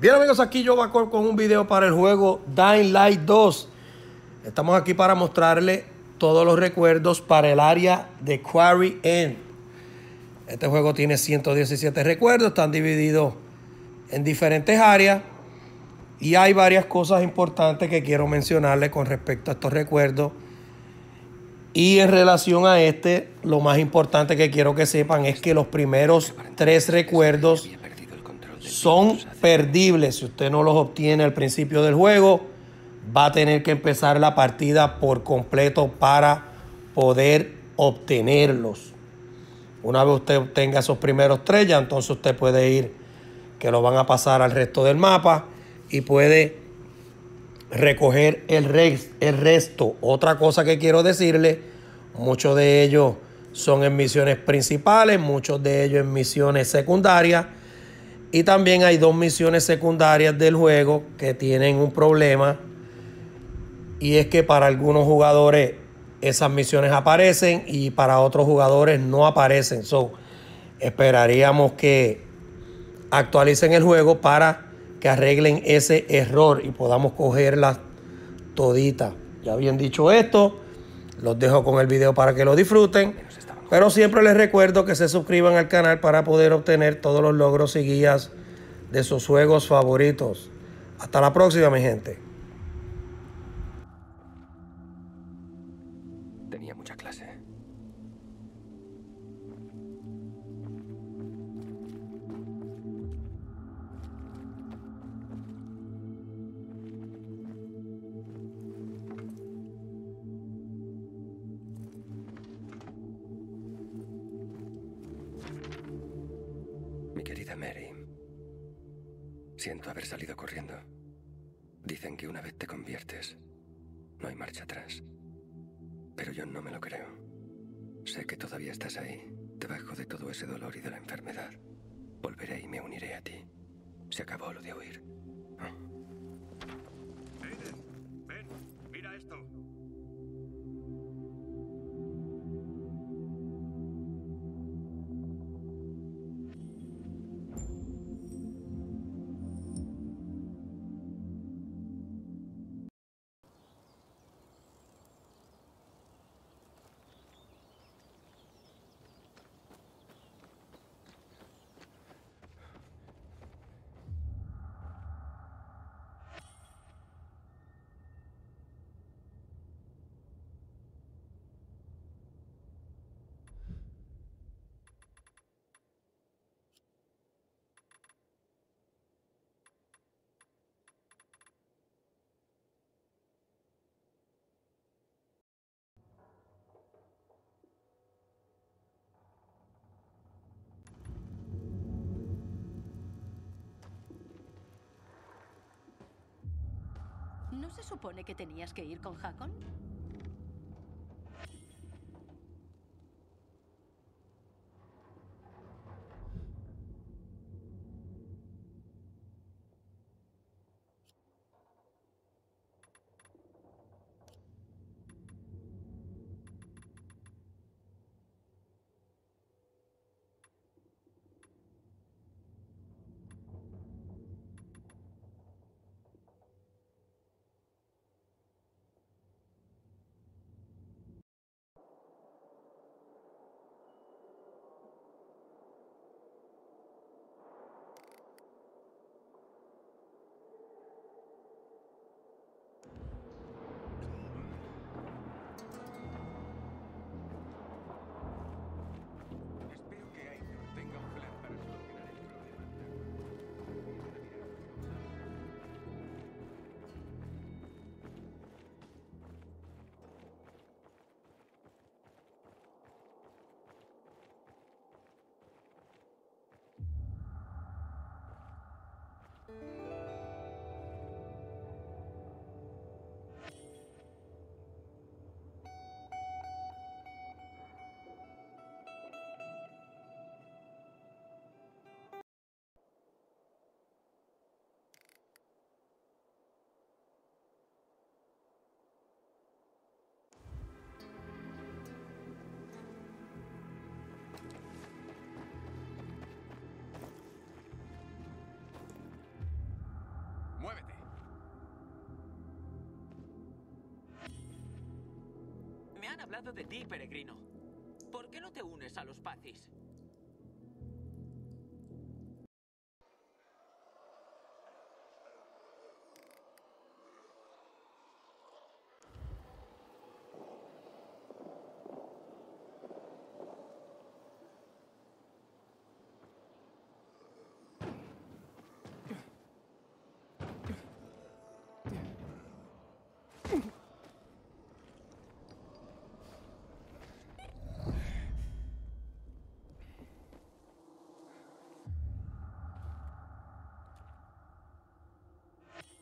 Bien amigos, aquí yo Hakon con un video para el juego Dying Light 2. Estamos aquí para mostrarle todos los recuerdos para el área de Quarry End. Este juego tiene 117 recuerdos, están divididos en diferentes áreas. Y hay varias cosas importantes que quiero mencionarle con respecto a estos recuerdos. Y en relación a este, lo más importante que quiero que sepan es que los primeros 3 recuerdos son perdibles. Si usted no los obtiene al principio del juego, va a tener que empezar la partida por completo para poder obtenerlos. Una vez usted obtenga esos primeros 3, ya entonces usted puede ir, que lo van a pasar al resto del mapa y puede recoger el resto. Otra cosa que quiero decirle, muchos de ellos son en misiones principales, muchos de ellos en misiones secundarias. Y también hay 2 misiones secundarias del juego que tienen un problema. Y es que para algunos jugadores esas misiones aparecen y para otros jugadores no aparecen. So, esperaríamos que actualicen el juego para que arreglen ese error y podamos cogerlas toditas. Ya bien dicho esto, los dejo con el video para que lo disfruten. Pero siempre les recuerdo que se suscriban al canal para poder obtener todos los logros y guías de sus juegos favoritos. Hasta la próxima, mi gente. Tenía mucha clase. Mi querida Mary, siento haber salido corriendo. Dicen que una vez te conviertes, no hay marcha atrás. Pero yo no me lo creo. Sé que todavía estás ahí, debajo de todo ese dolor y de la enfermedad. Volveré y me uniré a ti. Se acabó lo de huir. Aiden, ven, mira esto. ¿No se supone que tenías que ir con Hakon? hablado de ti, peregrino. ¿Por qué no te unes a los pacis?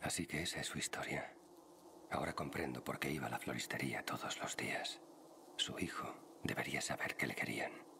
Así que esa es su historia. Ahora comprendo por qué iba a la floristería todos los días. Su hijo debería saber que le querían.